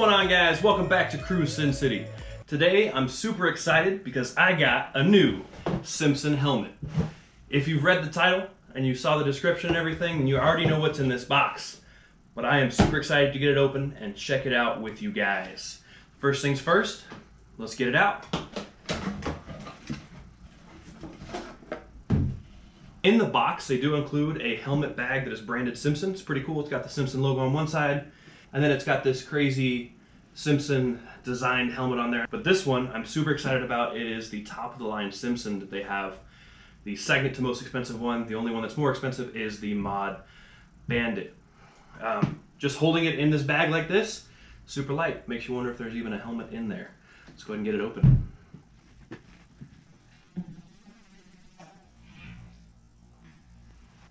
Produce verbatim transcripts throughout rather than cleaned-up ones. going on, guys? Welcome back to Cruz Sin City. Today I'm super excited because I got a new Simpson helmet. If you've read the title and you saw the description and everything, and you already know what's in this box, but I am super excited to get it open and check it out with you guys. First things first, let's get it out. In the box, they do include a helmet bag that is branded Simpson. It's pretty cool. It's got the Simpson logo on one side, and then it's got this crazy Simpson designed helmet on there. But this one I'm super excited about. It is the top of the line Simpson that they have. The second to most expensive one, the only one that's more expensive, is the Mod Bandit. Um, just holding it in this bag like this, super light. Makes you wonder if there's even a helmet in there. Let's go ahead and get it open.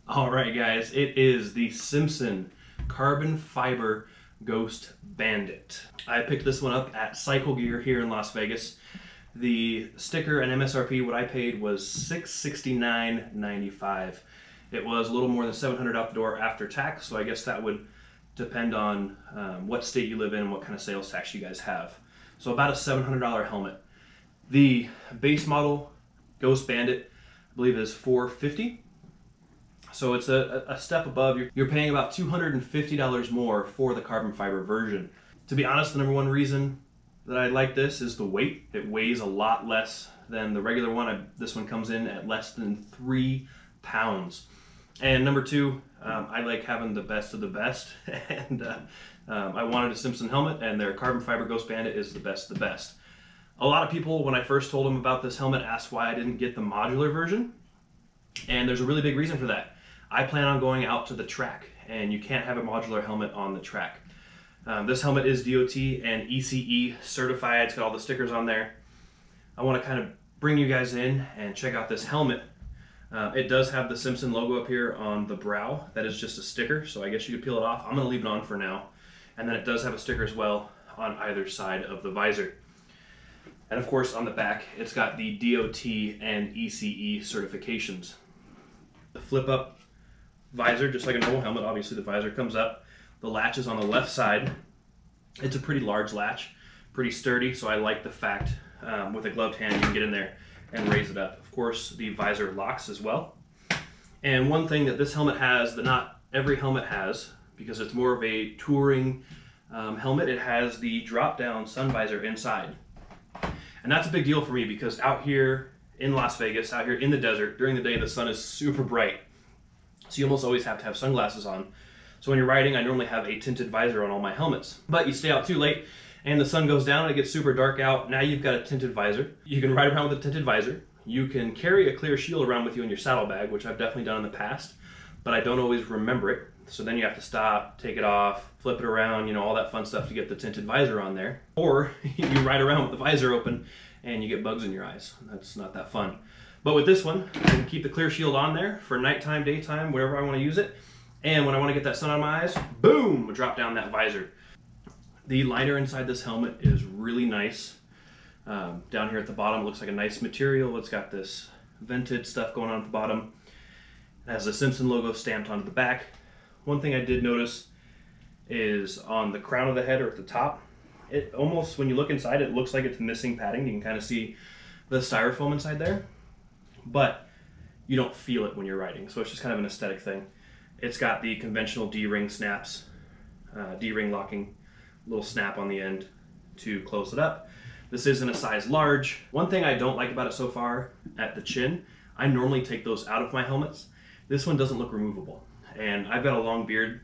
All right, guys, it is the Simpson Carbon Fiber Ghost Bandit. I picked this one up at Cycle Gear here in Las Vegas. The sticker and M S R P, what I paid was six hundred sixty-nine ninety-five. It was a little more than seven hundred dollars out the door after tax, so I guess that would depend on um, what state you live in and what kind of sales tax you guys have. So about a seven hundred dollar helmet. The base model Ghost Bandit, I believe, is four hundred fifty dollars. So it's a, a step above. You're, you're paying about two hundred fifty dollars more for the carbon fiber version. To be honest, the number one reason that I like this is the weight. It weighs a lot less than the regular one. I, this one comes in at less than three pounds. And number two, um, I like having the best of the best. and uh, um, I wanted a Simpson helmet, and their carbon fiber Ghost Bandit is the best of the best. A lot of people, when I first told them about this helmet, asked why I didn't get the modular version. And there's a really big reason for that. I plan on going out to the track, and you can't have a modular helmet on the track. Um, this helmet is D O T and E C E certified. It's got all the stickers on there. I want to kind of bring you guys in and check out this helmet. Uh, it does have the Simpson logo up here on the brow. That is just a sticker, so I guess you could peel it off. I'm going to leave it on for now. And then it does have a sticker as well on either side of the visor. And of course, on the back, it's got the D O T and E C E certifications. The flip up visor, just like a normal helmet, obviously the visor comes up. The latch is on the left side. It's a pretty large latch, pretty sturdy, so I like the fact um, with a gloved hand you can get in there and raise it up. Of course, the visor locks as well. And one thing that this helmet has that not every helmet has, because it's more of a touring um, helmet, it has the drop-down sun visor inside. And that's a big deal for me, because out here in Las Vegas, out here in the desert, during the day the sun is super bright. So you almost always have to have sunglasses on. So when you're riding, I normally have a tinted visor on all my helmets. But you stay out too late and the sun goes down and it gets super dark out. Now you've got a tinted visor. You can ride around with a tinted visor. You can carry a clear shield around with you in your saddlebag, which I've definitely done in the past, but I don't always remember it. So then you have to stop, take it off, flip it around, you know, all that fun stuff to get the tinted visor on there. Or you ride around with the visor open and you get bugs in your eyes. That's not that fun. But with this one, I can keep the clear shield on there for nighttime, daytime, wherever I want to use it. And when I want to get that sun on my eyes, boom, drop down that visor. The liner inside this helmet is really nice. Um, down here at the bottom, it looks like a nice material. It's got this vented stuff going on at the bottom. It has the Simpson logo stamped onto the back. One thing I did notice is on the crown of the head, or at the top, it almost, when you look inside, it looks like it's missing padding. You can kind of see the styrofoam inside there, but you don't feel it when you're riding, so it's just kind of an aesthetic thing. It's got the conventional D-ring snaps, uh, D-ring locking, little snap on the end to close it up. This isn't a size large. One thing I don't like about it so far, at the chin, I normally take those out of my helmets. This one doesn't look removable, and I've got a long beard,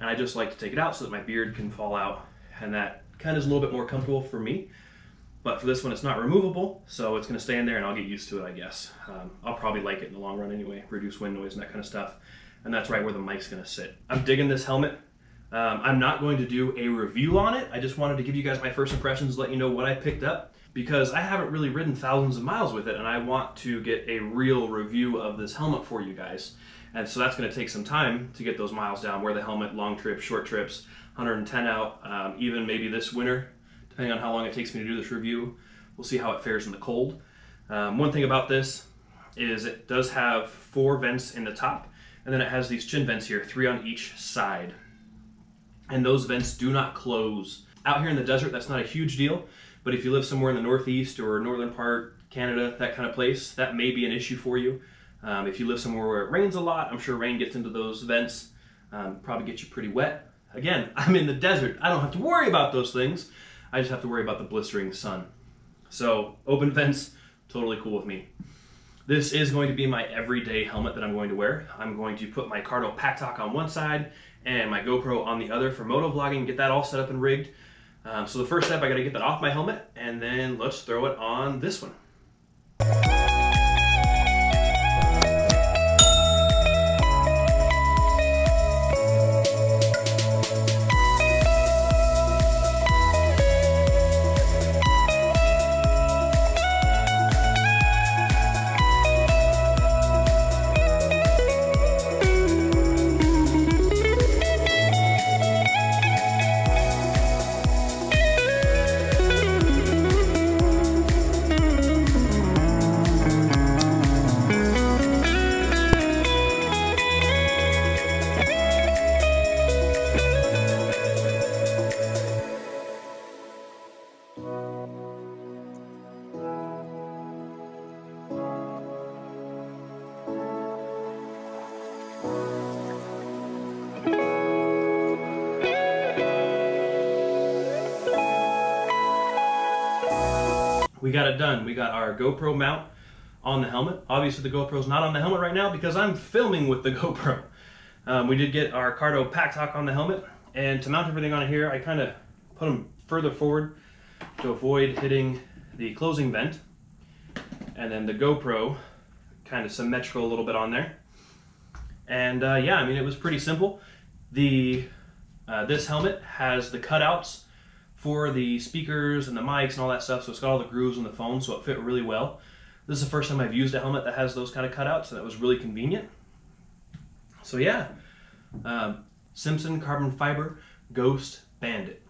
and I just like to take it out so that my beard can fall out, and that kind of is a little bit more comfortable for me. But for this one, it's not removable, so it's going to stay in there and I'll get used to it, I guess. Um, I'll probably like it in the long run anyway, reduce wind noise and that kind of stuff. And that's right where the mic's going to sit. I'm digging this helmet. Um, I'm not going to do a review on it. I just wanted to give you guys my first impressions, let you know what I picked up, because I haven't really ridden thousands of miles with it, and I want to get a real review of this helmet for you guys. And so that's going to take some time to get those miles down, wear the helmet, long trips, short trips, one hundred ten out, um, even maybe this winter. Depending on how long it takes me to do this review, we'll see how it fares in the cold. Um, one thing about this is it does have four vents in the top, and then it has these chin vents here, three on each side. And those vents do not close Out here in the desert, that's not a huge deal, but if you live somewhere in the Northeast or northern part, Canada, that kind of place, that may be an issue for you. Um, if you live somewhere where it rains a lot, I'm sure rain gets into those vents, um, probably gets you pretty wet. Again, I'm in the desert. I don't have to worry about those things. I just have to worry about the blistering sun. So open vents, totally cool with me. This is going to be my everyday helmet that I'm going to wear. I'm going to put my Cardo PackTalk on one side and my GoPro on the other for motovlogging, get that all set up and rigged. Um, so the first step, I gotta get that off my helmet, and then let's throw it on this one. We got it done. We got our GoPro mount on the helmet. Obviously the GoPro's not on the helmet right now because I'm filming with the GoPro. Um, we did get our Cardo PackTalk on the helmet, and to mount everything on here, I kind of put them further forward to avoid hitting the closing vent. And then the GoPro kind of symmetrical a little bit on there. And uh, yeah, I mean, it was pretty simple. The uh, this helmet has the cutouts for the speakers and the mics and all that stuff, so it's got all the grooves on the phone, so it fit really well. This is the first time I've used a helmet that has those kind of cutouts, and that was really convenient. So yeah, um, Simpson Carbon Fiber Ghost Bandit.